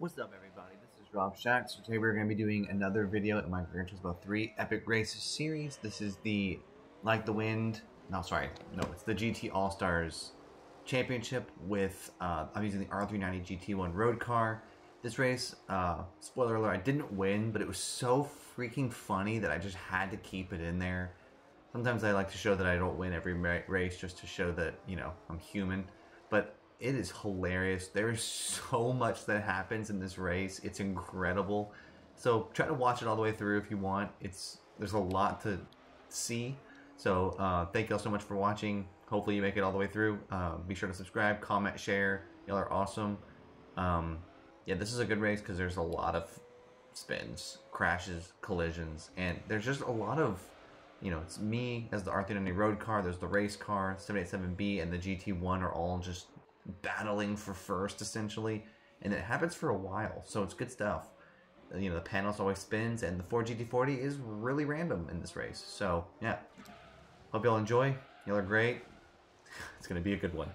What's up, everybody? This is Rob Shack. So today we're going to be doing another video in my Gran Turismo 3 Epic Races series. This is the Like the Wind. No, sorry. No, it's the GT All-Stars Championship with I'm using the R390 GT1 road car. This race, spoiler alert, I didn't win, but it was so freaking funny that I just had to keep it in there. Sometimes I like to show that I don't win every race just to show that, you know, I'm human. But it is hilarious. There is so much that happens in this race. It's incredible. So try to watch it all the way through if you want. There's a lot to see. So thank y'all so much for watching. Hopefully you make it all the way through. Be sure to subscribe, comment, share. Y'all are awesome. Yeah, this is a good race because there's a lot of spins, crashes, collisions, and there's just a lot of, you know, it's me as the R390 road car. There's the race car, 787B, and the GT1 are all just battling for first, essentially, and it happens for a while, so it's good stuff. You know, the panels always spins, and the Ford GT40 is really random in this race. So yeah, hope y'all enjoy. Y'all are great. It's gonna be a good one.